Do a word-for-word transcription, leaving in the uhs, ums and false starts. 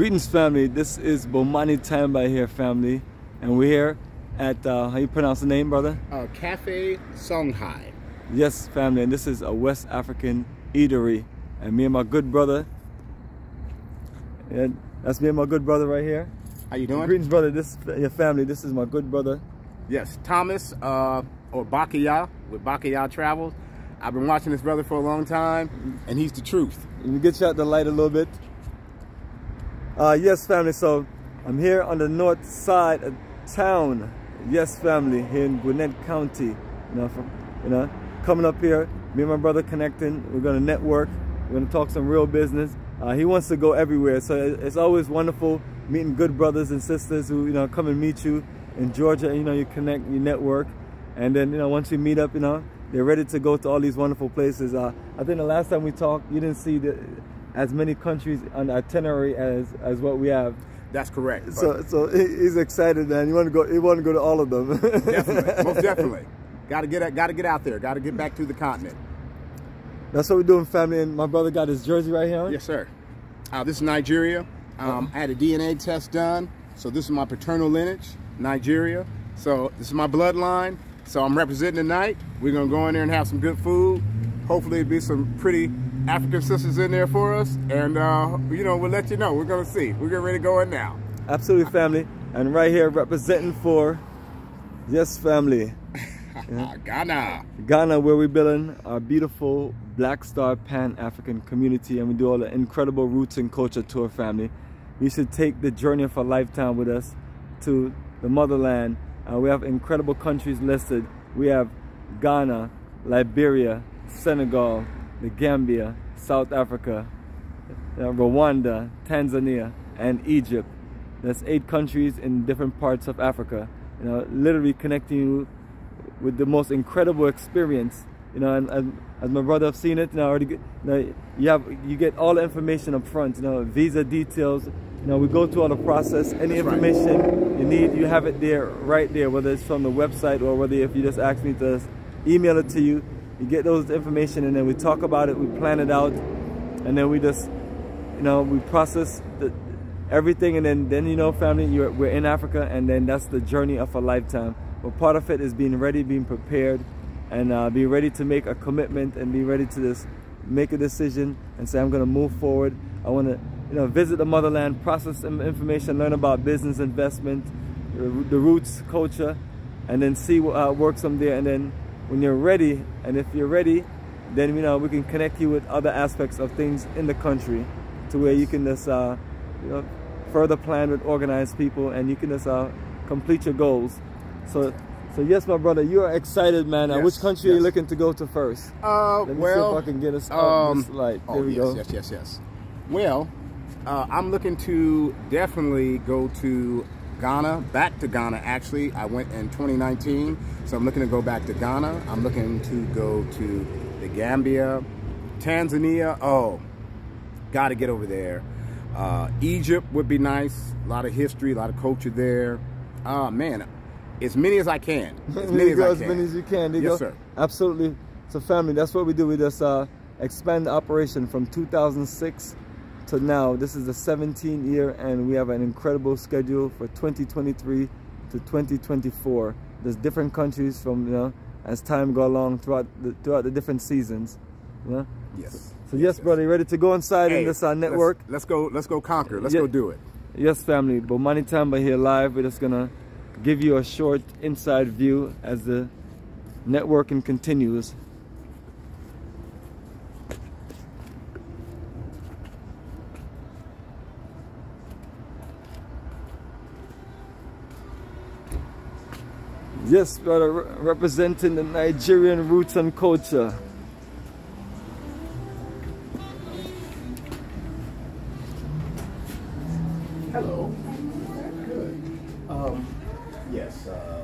Greetings, family. This is Bomani Tyehimba here, family, and we're here at uh, how you pronounce the name, brother? Uh, Cafe Songhai. Yes, family, and this is a West African eatery, and me and my good brother. And that's me and my good brother right here. How you doing? Greetings, brother. This your family. This is my good brother. Yes, Thomas uh, or Bakaya with Bakaya Travels. I've been watching this brother for a long time, and he's the truth. Let me get you out the light a little bit. Uh, yes, family, so I'm here on the north side of town. Yes, family, here in Gwinnett County. You know, from, you know, coming up here, me and my brother connecting. We're going to network. We're going to talk some real business. Uh, he wants to go everywhere, so it's always wonderful meeting good brothers and sisters who, you know, come and meet you in Georgia. And, you know, you connect, you network, and then, you know, once you meet up, you know, they're ready to go to all these wonderful places. Uh, I think the last time we talked, you didn't see the... as many countries on itinerary as as what we have. That's correct. So so he's excited, man. You want to go? You want to go to all of them? Definitely, most definitely. Got to get got to get out there. Got to get back to the continent. That's what we're doing, family. And my brother got his jersey right here. Yes, sir. Uh, this is Nigeria. Um, I had a D N A test done, so this is my paternal lineage, Nigeria. So this is my bloodline. So I'm representing tonight. We're gonna go in there and have some good food. Hopefully, it'll be some pretty African sisters in there for us, and uh, you know, we'll let you know. We're gonna see. We're getting ready to go in now. Absolutely, family, and right here representing for, yes, family, yeah. Ghana. Ghana, where we're building our beautiful Black Star Pan-African community, and we do all the incredible roots and culture tour, family. You should take the journey of a lifetime with us to the motherland. Uh, we have incredible countries listed. We have Ghana, Liberia, Senegal, The Gambia, South Africa, uh, Rwanda, Tanzania, and Egypt. That's eight countries in different parts of Africa. You know, literally connecting you with the most incredible experience. You know, and, and as my brother have seen it, you know, already get, you know, you have you get all the information up front. You know, visa details. You know, we go through all the process. Any information you need, you have it there, right there. Whether it's from the website or whether if you just ask me to email it to you. You get those information, and then we talk about it, we plan it out, and then we just, you know, we process the, everything, and then, then you know, family, you're, we're in Africa, and then that's the journey of a lifetime. But part of it is being ready, being prepared, and uh, be ready to make a commitment, and be ready to just make a decision and say, I'm going to move forward. I want to, you know, visit the motherland, process information, learn about business, investment, the roots, culture, and then see what uh, works from there, and then when you're ready, and if you're ready, then you know we can connect you with other aspects of things in the country, to where you can just uh, you know, further plan with organized people, and you can just uh, complete your goals. So, so yes, my brother, you are excited, man. Yes, uh, which country yes. are you looking to go to first? Uh, Let me well, see if I can get us on um, this light. There oh, we yes, go. Yes, yes, yes. Well, uh, I'm looking to definitely go to Ghana, back to Ghana actually. I went in twenty nineteen, so I'm looking to go back to Ghana. I'm looking to go to the Gambia, Tanzania, oh, gotta get over there. Uh, Egypt would be nice, a lot of history, a lot of culture there. Ah, uh, man, as many as I can. As many as I can. As many as you can. Yes, sir. Absolutely. So family, that's what we do. We just uh, expand the operation from two thousand six so now. This is the seventeenth year, and we have an incredible schedule for twenty twenty-three to twenty twenty-four. There's different countries from, you know, as time go along throughout the, throughout the different seasons. You know? Yes. So, so yes, yes, brother, you ready to go inside hey, in this uh, network? Let's, let's go. Let's go conquer. Let's yeah. go do it. Yes, family. Bomani Tyehimba here live. We're just gonna give you a short inside view as the networking continues. Yes, brother, representing the Nigerian roots and culture. Hello. Good. Um, yes. Uh...